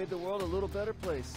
made the world a little better place.